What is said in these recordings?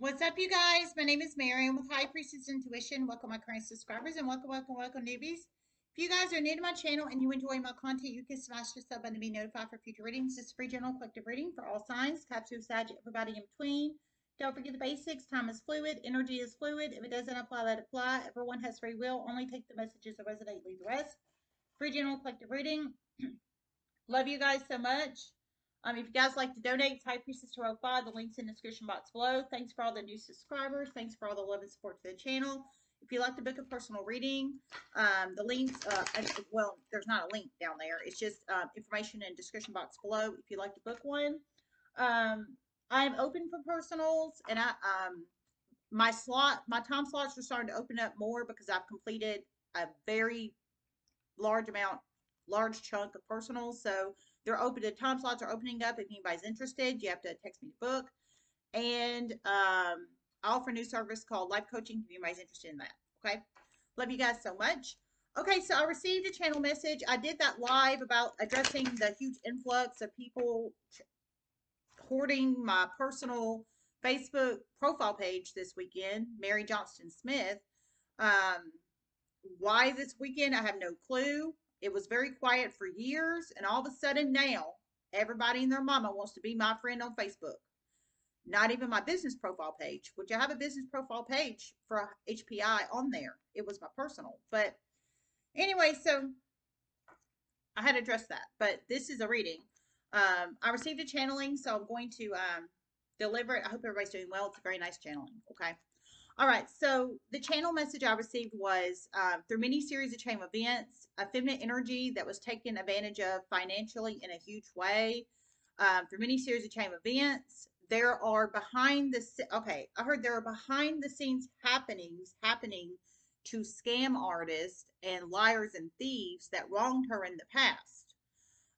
What's up, you guys? My name is Mary. I'm with High Priestess Intuition. Welcome, my current subscribers, and welcome, newbies. If you guys are new to my channel and you enjoy my content, you can smash the sub button to be notified for future readings. This is free general collective reading for all signs, types of Sag, everybody in between. Don't forget the basics. Time is fluid. Energy is fluid. If it doesn't apply, let it fly. Everyone has free will. Only take the messages that resonate. Leave the rest. Free general collective reading. Love you guys so much. If you guys like to donate, type High Priestess 205. The link's in the description box below. Thanks for all the new subscribers. Thanks for all the love and support to the channel. If you'd like to book a personal reading, the links, well, there's not a link down there. It's just information in the description box below if you'd like to book one. I'm open for personals, and my time slots are starting to open up more because I've completed a very large chunk of personals. So they're open, the time slots are opening up. If anybody's interested, you have to text me to book. And I offer a new service called Life Coaching if anybody's interested in that. Okay. Love you guys so much. Okay, so I received a channel message. I did that live about addressing the huge influx of people hoarding my personal Facebook profile page this weekend, Mary Johnston Smith. Why this weekend? I have no clue. It was very quiet for years, and all of a sudden now, everybody and their mama wants to be my friend on Facebook. Not even my business profile page, which I have a business profile page for HPI on there. It was my personal. But anyway, so I had addressed that. But this is a reading. I received a channeling, so I'm going to deliver it. I hope everybody's doing well. It's a very nice channeling. Okay. All right, so the channel message I received was, through many series of chain events, a feminine energy that was taken advantage of financially in a huge way. Through many series of chain events, there are behind the scenes happening to scam artists and liars and thieves that wronged her in the past.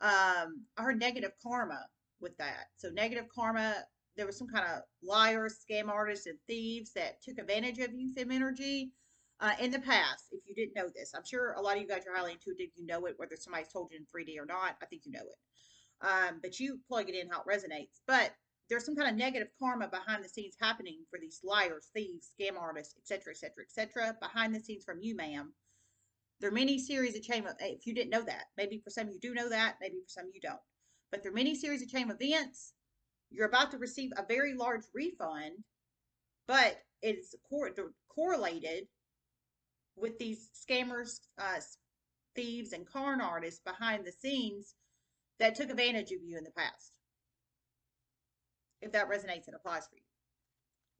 I heard negative karma with that. So negative karma. There was some kind of liars, scam artists, and thieves that took advantage of you, fem energy, in the past. If you didn't know this, I'm sure a lot of you guys are highly intuitive. You know it, whether somebody's told you in 3D or not. I think you know it. But you plug it in how it resonates. But there's some kind of negative karma behind the scenes happening for these liars, thieves, scam artists, etc., etc., etc. Behind the scenes from you, ma'am. There are many series of chain. If you didn't know that, maybe for some you do know that. Maybe for some you don't. But there are many series of chain events. You're about to receive a very large refund, but it's correlated with these scammers, thieves, and con artists behind the scenes that took advantage of you in the past. If that resonates and applies for you,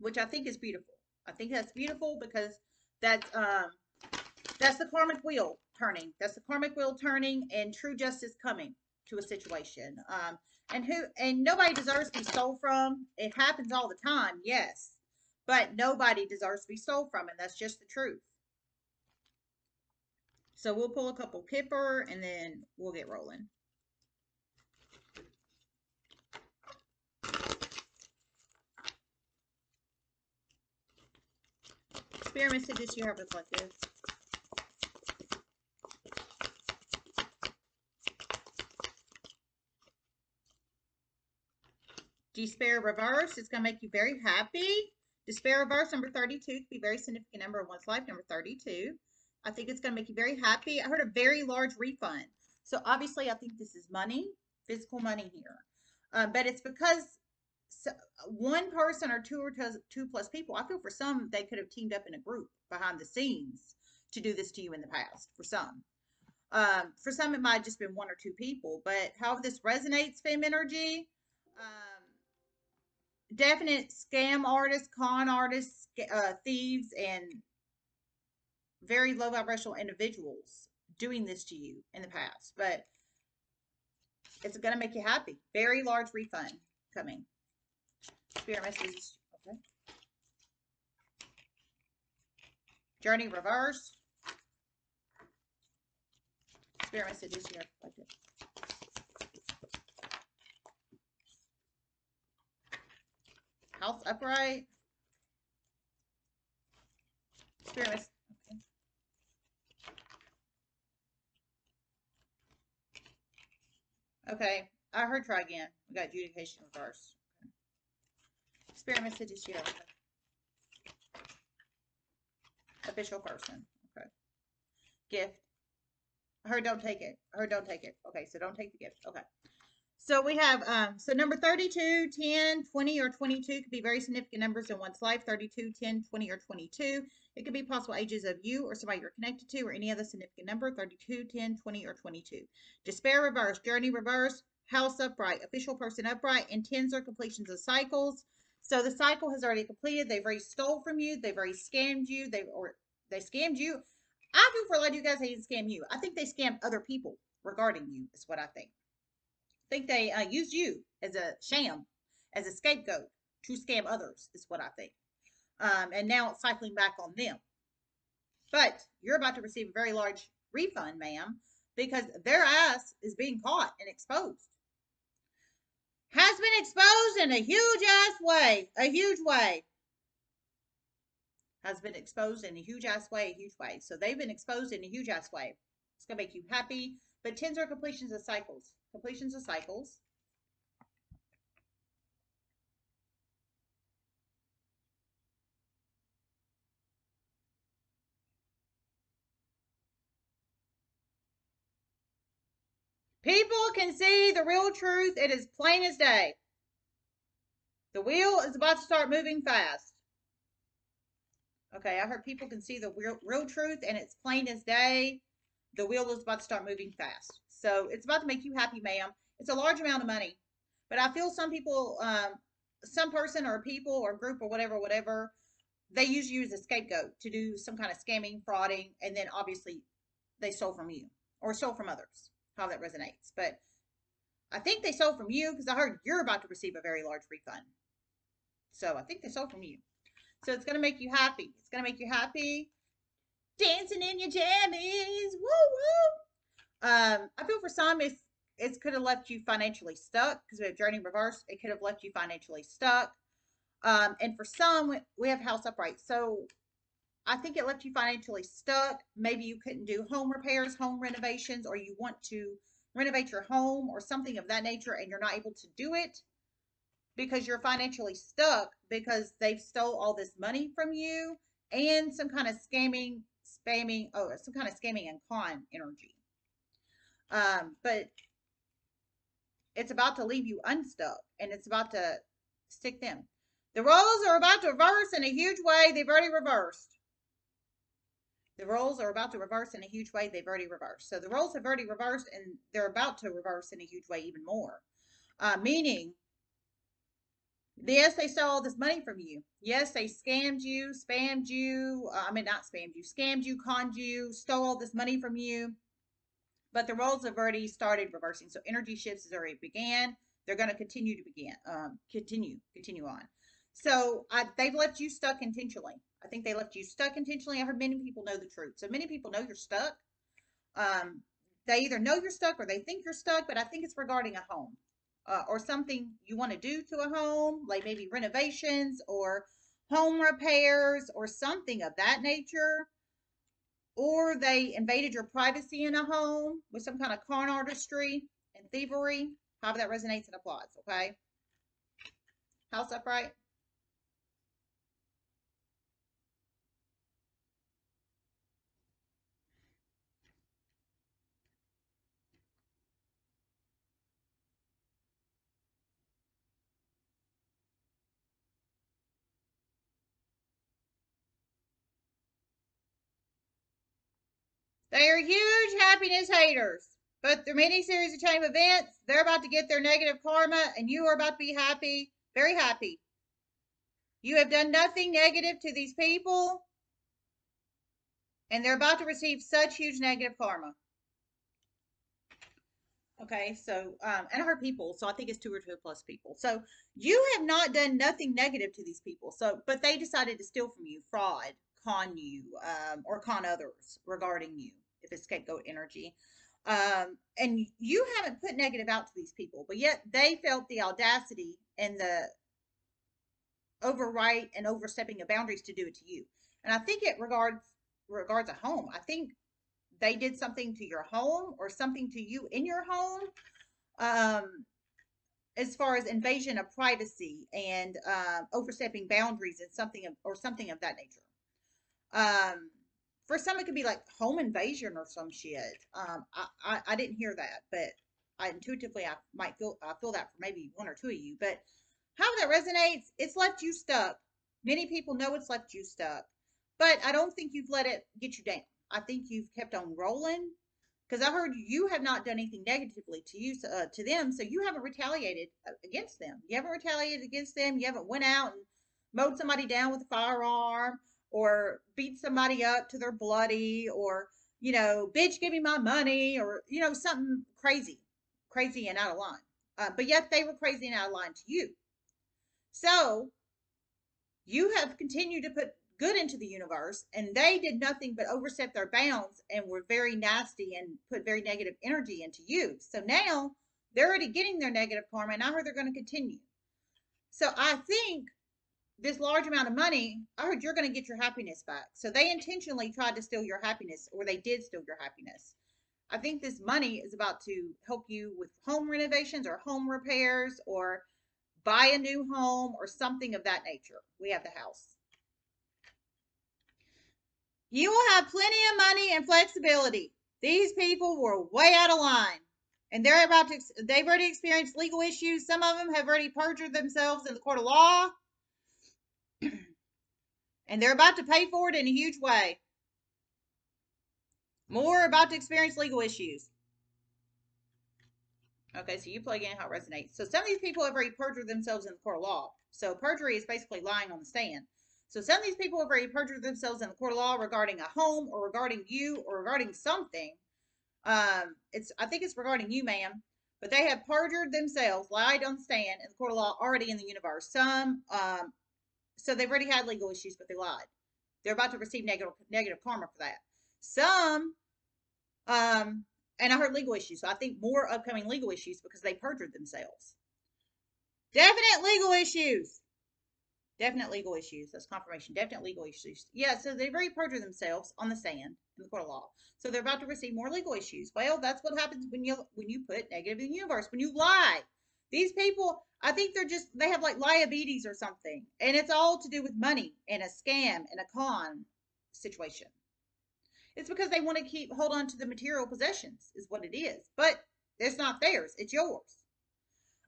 which I think is beautiful. I think that's beautiful because that's the karmic wheel turning. That's the karmic wheel turning and true justice coming to a situation. And nobody deserves to be stole from. It happens all the time, yes, but nobody deserves to be stole from, and that's just the truth. So we'll pull a couple pipper, and then we'll get rolling. Spirit messages you have reflected. Despair reverse is going to make you very happy. Despair reverse, number 32, could be a very significant number in one's life, number 32. I think it's going to make you very happy. I heard a very large refund. So obviously, I think this is money, physical money here. But it's because one person or two plus people, I feel for some, they could have teamed up in a group behind the scenes to do this to you in the past, for some. For some, it might have just been one or two people. But how this resonates, fem energy, definite scam artists, con artists, thieves, and very low vibrational individuals doing this to you in the past. But it's going to make you happy. Very large refund coming. Spirit messages. Okay. Journey reverse. Spirit messages here. Like this. House upright. Spirit message. Okay. Okay. I heard try again. We got adjudication reverse. Okay. Spirit message is here. official person. Okay. Gift. Her don't take it. Her don't take it. Okay, so don't take the gift. Okay. So we have, so number 32, 10, 20, or 22 could be very significant numbers in one's life. 32, 10, 20, or 22. It could be possible ages of you or somebody you're connected to or any other significant number. 32, 10, 20, or 22. Despair reverse, journey reverse, house upright, official person upright, and tens are completions of cycles. So the cycle has already completed. They've already stole from you. They've already scammed you. They scammed you. I feel for a lot of you guys they didn't scam you. I think they scammed other people regarding you is what I think. I think they used you as a sham, as a scapegoat to scam others is what I think. And now it's cycling back on them. But you're about to receive a very large refund, ma'am, because their ass is being caught and exposed. Has been exposed in a huge ass way, a huge way. Has been exposed in a huge ass way, a huge way. So they've been exposed in a huge ass way. It's going to make you happy. But tens are completions of cycles. Completions of cycles. People can see the real truth. It is plain as day. The wheel is about to start moving fast. Okay, I heard people can see the real truth and it's plain as day. The wheel is about to start moving fast. So it's about to make you happy, ma'am. It's a large amount of money. But I feel some people, some person or people or group or whatever, they use you as a scapegoat to do some kind of scamming, frauding, and then obviously they stole from you or stole from others, how that resonates. But I think they stole from you because I heard you're about to receive a very large refund. So I think they stole from you. So it's going to make you happy. It's going to make you happy. Dancing in your jammies. Woo, woo. I feel for some, it could have left you financially stuck because we have journey reverse. It could have left you financially stuck. And for some, we have house upright. So I think it left you financially stuck. Maybe you couldn't do home repairs, home renovations, or you want to renovate your home or something of that nature, and you're not able to do it because you're financially stuck because they've stole all this money from you and some kind of scamming. Spamming, oh, some kind of scamming and con energy. But it's about to leave you unstuck, and it's about to stick them. The roles are about to reverse in a huge way. They've already reversed. The roles are about to reverse in a huge way. They've already reversed. So the roles have already reversed, and they're about to reverse in a huge way even more. Meaning, yes, they stole all this money from you. Yes, they scammed you, spammed you. I mean, not spammed you, scammed you, conned you, stole all this money from you. But the roles have already started reversing. So energy shifts has already began. They're going to continue to begin. Continue on. So they've left you stuck intentionally. I think they left you stuck intentionally. I heard many people know the truth. So many people know you're stuck. They either know you're stuck or they think you're stuck. But I think it's regarding a home. Or something you want to do to a home, like maybe renovations or home repairs or something of that nature. Or they invaded your privacy in a home with some kind of con artistry and thievery. However that resonates and applies, okay? House upright. They are huge happiness haters, but through many series of chain events, they're about to get their negative karma, and you are about to be happy, very happy. You have done nothing negative to these people, and they're about to receive such huge negative karma. Okay, so, and I heard people, so I think it's 2 or 2+ people. So you have not done nothing negative to these people, so but they decided to steal from you, fraud, con you, or con others regarding you. If it's scapegoat energy. And you haven't put negative out to these people, but yet they felt the audacity and the overwrite and overstepping of boundaries to do it to you. And I think it regards a home. I think they did something to your home or something to you in your home, as far as invasion of privacy and overstepping boundaries and something of, or something of that nature. For some, it could be like home invasion or some shit. I didn't hear that, but I feel that for maybe one or two of you. But how that resonates, it's left you stuck. Many people know it's left you stuck, but I don't think you've let it get you down. I think you've kept on rolling, because I heard you have not done anything negatively to you, to them, so you haven't retaliated against them. You haven't retaliated against them. You haven't went out and mowed somebody down with a firearm, or beat somebody up to their bloody, or, you know, bitch, give me my money, or, you know, something crazy and out of line. But yet they were crazy and out of line to you. So you have continued to put good into the universe, and they did nothing but overstep their bounds and were very nasty and put very negative energy into you. So now they're already getting their negative karma, and I heard they're going to continue. So I think this large amount of money, I heard you're going to get your happiness back. So they intentionally tried to steal your happiness, or they did steal your happiness. I think this money is about to help you with home renovations or home repairs, or buy a new home or something of that nature. We have the house. You will have plenty of money and flexibility. These people were way out of line, and they're about to, they've already experienced legal issues. Some of them have already perjured themselves in the court of law. And they're about to pay for it in a huge way. More about to experience legal issues. Okay, so you plug in how it resonates. So some of these people have already perjured themselves in the court of law. So perjury is basically lying on the stand. So some of these people have already perjured themselves in the court of law regarding a home, or regarding you, or regarding something. I think it's regarding you, ma'am. But they have perjured themselves, lied on the stand in the court of law, already in the universe. Some, so they've already had legal issues, but they lied. They're about to receive negative karma for that. Some, and I heard legal issues, so I think more upcoming legal issues because they perjured themselves. Definite legal issues. Definite legal issues. That's confirmation. Definite legal issues. Yeah, so they've already perjured themselves on the stand in the court of law. So they're about to receive more legal issues. Well, that's what happens when you put negative in the universe, when you lie. These people, I think they have like liabilities or something. And it's all to do with money and a scam and a con situation. It's because they want to hold on to the material possessions is what it is. But it's not theirs. It's yours.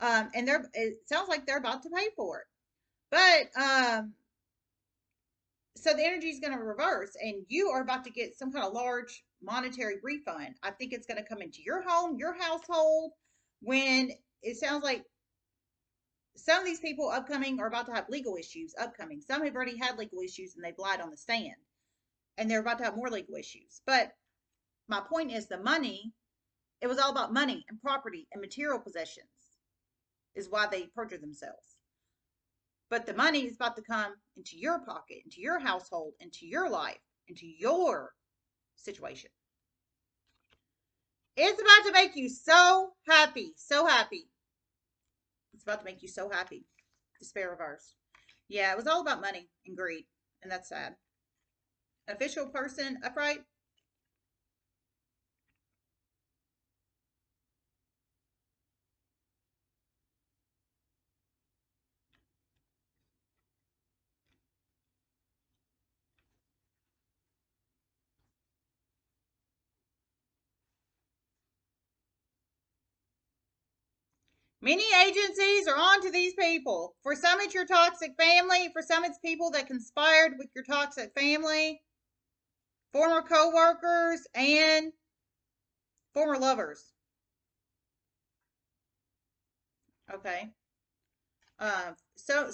And it sounds like they're about to pay for it. But, so the energy is going to reverse, and you are about to get some kind of large monetary refund. I think it's going to come into your home, your household, when it sounds like some of these people upcoming are about to have legal issues upcoming. Some have already had legal issues and they've lied on the stand, and they're about to have more legal issues. But my point is the money, it was all about money and property and material possessions is why they perjured themselves. But the money is about to come into your pocket, into your household, into your life, into your situation. It's about to make you so happy, so happy. It's about to make you so happy. Despair reversed. Yeah, it was all about money and greed, and that's sad. Official person, upright. Many agencies are on to these people. For some, it's your toxic family. For some, it's people that conspired with your toxic family, former co-workers, and former lovers. Okay. So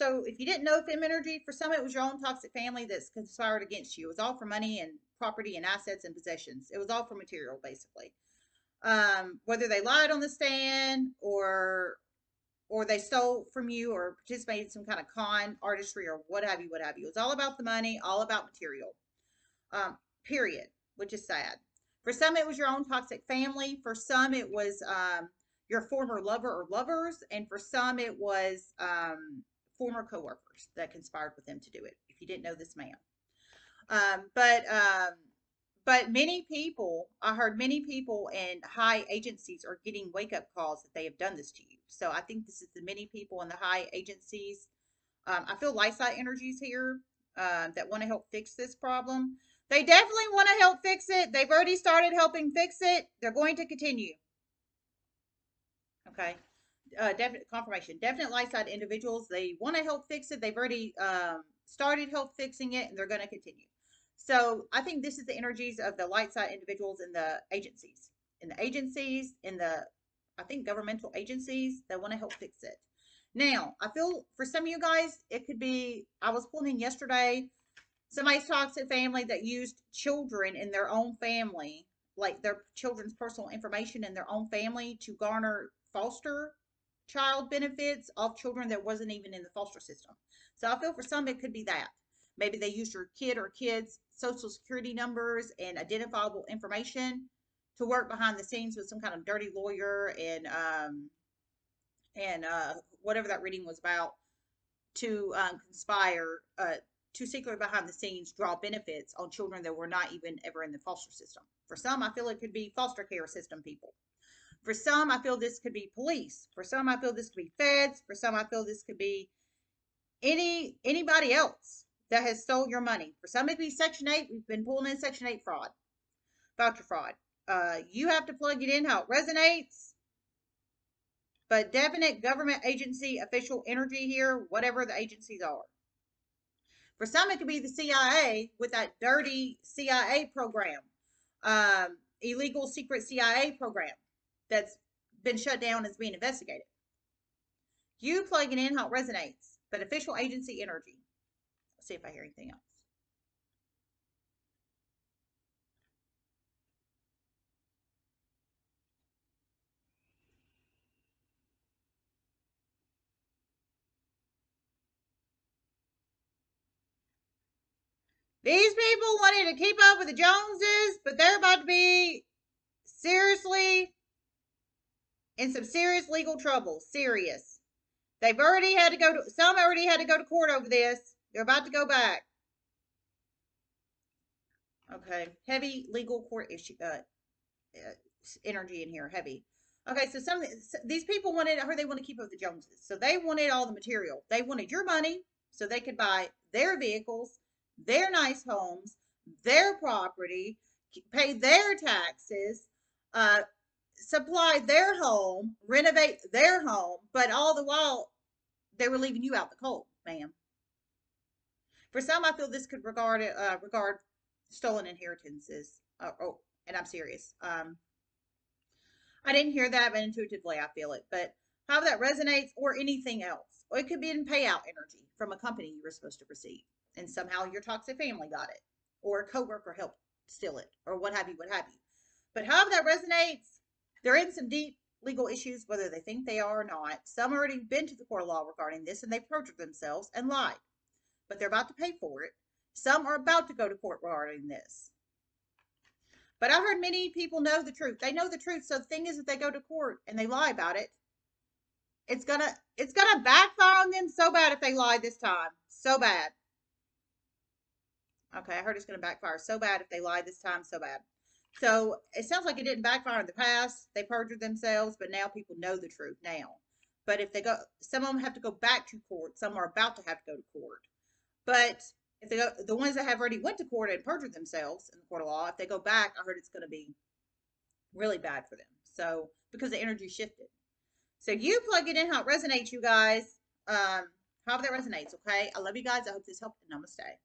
if you didn't know fem energy, for some, it was your own toxic family that's conspired against you. It was all for money and property and assets and possessions. It was all for material, basically. Whether they lied on the stand or they stole from you or participated in some kind of con artistry or what have you. It's all about the money, all about material, period, which is sad. For some, it was your own toxic family. For some, it was, your former lover or lovers. And for some, it was, former coworkers that conspired with them to do it. If you didn't know this, ma'am. But many people, I heard many people in high agencies are getting wake-up calls that they have done this to you. So I think this is the many people in the high agencies. I feel light side energies here that want to help fix this problem. They definitely want to help fix it. They've already started helping fix it. They're going to continue. Okay. Definite confirmation. Definite light side individuals. They want to help fix it. They've already started help fixing it, and they're going to continue. So I think this is the energies of the light side individuals in the agencies. I think governmental agencies that want to help fix it. Now, I feel for some of you guys, it could be, I was pulling in yesterday, somebody's toxic family that used children in their own family, like their children's personal information in their own family to garner foster child benefits of children that wasn't even in the foster system. So I feel for some, it could be that. Maybe they used your kid or kids' social security numbers and identifiable information to work behind the scenes with some kind of dirty lawyer and whatever that reading was about, to conspire to secretly behind the scenes draw benefits on children that were not even ever in the foster system. For some, I feel it could be foster care system people. For some, I feel this could be police. For some, I feel this could be feds. For some, I feel this could be anybody else that has stole your money. For some, it could be Section 8. We've been pulling in Section 8 fraud, voucher fraud. You have to plug it in how it resonates. But definite government agency official energy here, whatever the agencies are. For some, it could be the CIA with that dirty CIA program, illegal secret CIA program that's been shut down and is being investigated. You plug it in how it resonates, but official agency energy. Let's see if I hear anything else. These people wanted to keep up with the Joneses, but they're about to be seriously in some serious legal trouble. Serious. They've already had to go to, some already had to go to court over this. They're about to go back. Okay. Heavy legal court issue, energy in here. Heavy. Okay. So these people wanted, I heard they want to keep up with the Joneses. So they wanted all the material. They wanted your money so they could buy their vehicles, their nice homes, their property, pay their taxes, supply their home, renovate their home, but all the while, they were leaving you out the cold, ma'am. For some, I feel this could regard stolen inheritances. Oh, and I'm serious. I didn't hear that, but intuitively I feel it. But how that resonates, or anything else. Or it could be in payout energy from a company you were supposed to receive, and somehow your toxic family got it, or a coworker helped steal it, or what have you, what have you. But however that resonates, they're in some deep legal issues, whether they think they are or not. Some already been to the court of law regarding this, and they've perjured themselves and lied, but they're about to pay for it. Some are about to go to court regarding this. But I heard many people know the truth. They know the truth, so the thing is, if they go to court and they lie about it, it's gonna backfire on them so bad if they lie this time. So bad. Okay, I heard it's going to backfire so bad if they lie this time, so bad. So, it sounds like it didn't backfire in the past. They perjured themselves, but now people know the truth now. But if they go, some of them have to go back to court. Some are about to have to go to court. But if they go, the ones that have already went to court and perjured themselves in the court of law, if they go back, I heard it's going to be really bad for them. So, because the energy shifted. So, you plug it in how it resonates, you guys. However that resonates, okay? I love you guys. I hope this helped. Namaste.